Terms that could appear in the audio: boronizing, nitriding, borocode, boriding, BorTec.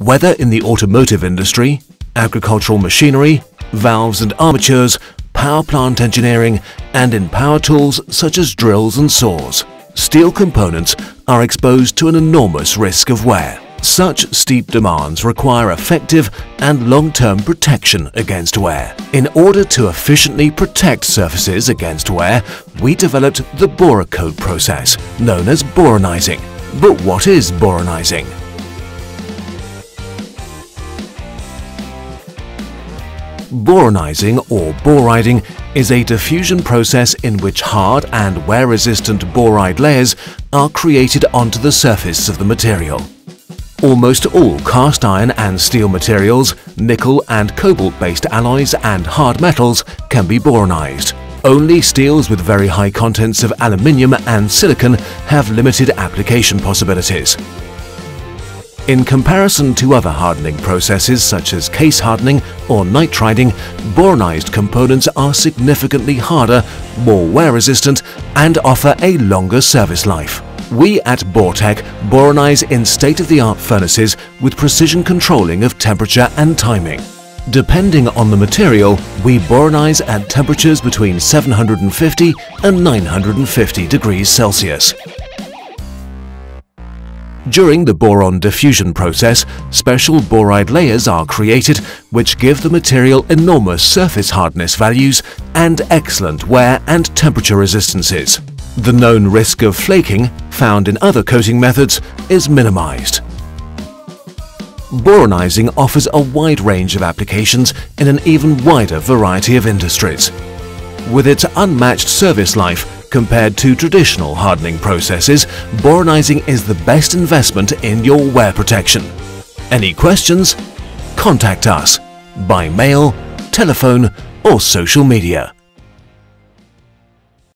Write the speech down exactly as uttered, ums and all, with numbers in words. whether in the automotive industry, agricultural machinery, valves and armatures, power plant engineering, and in power tools such as drills and saws. Steel components are exposed to an enormous risk of wear. Such steep demands require effective and long-term protection against wear. In order to efficiently protect surfaces against wear, we developed the borocode process, known as boronizing. But what is boronizing? Boronizing or boriding is a diffusion process in which hard and wear-resistant boride layers are created onto the surface of the material. Almost all cast iron and steel materials, nickel and cobalt-based alloys and hard metals can be boronized. Only steels with very high contents of aluminium and silicon have limited application possibilities. In comparison to other hardening processes such as case hardening or nitriding, boronized components are significantly harder, more wear-resistant, and offer a longer service life. We at BorTec boronize in state-of-the-art furnaces with precision controlling of temperature and timing. Depending on the material, we boronize at temperatures between seven hundred fifty and nine hundred fifty degrees Celsius. During the boron diffusion process, special boride layers are created which give the material enormous surface hardness values and excellent wear and temperature resistances. The known risk of flaking, found in other coating methods, is minimized. Boronizing offers a wide range of applications in an even wider variety of industries. With its unmatched service life compared to traditional hardening processes, boronizing is the best investment in your wear protection. Any questions? Contact us by mail, telephone, or social media.